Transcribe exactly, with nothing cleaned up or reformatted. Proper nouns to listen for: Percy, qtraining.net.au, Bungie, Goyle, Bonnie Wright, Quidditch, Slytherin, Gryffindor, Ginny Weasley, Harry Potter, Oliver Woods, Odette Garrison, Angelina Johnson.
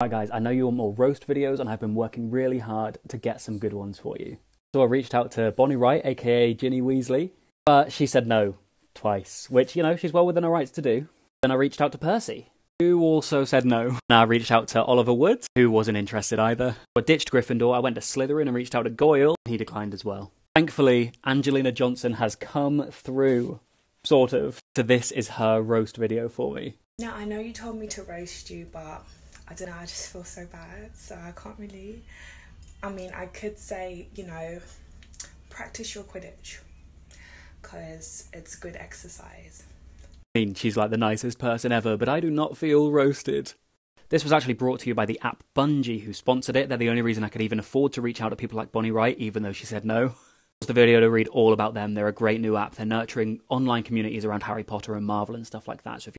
Hi guys, I know you want more roast videos and I've been working really hard to get some good ones for you. So I reached out to Bonnie Wright, aka Ginny Weasley, but she said no twice, which, you know, she's well within her rights to do. Then I reached out to Percy, who also said no. And I reached out to Oliver Woods, who wasn't interested either. I ditched Gryffindor, I went to Slytherin and reached out to Goyle, and he declined as well. Thankfully, Angelina Johnson has come through, sort of. So this is her roast video for me. Now, I know you told me to roast you, but I don't know, I just feel so bad, so I can't really. I mean, I could say, you know, practice your Quidditch, because it's good exercise. I mean, she's like the nicest person ever, but I do not feel roasted. This was actually brought to you by the app Bungie, who sponsored it. They're the only reason I could even afford to reach out to people like Bonnie Wright, even though she said no. Watch the video to read all about them. They're a great new app. They're nurturing online communities around Harry Potter and Marvel and stuff like that, so if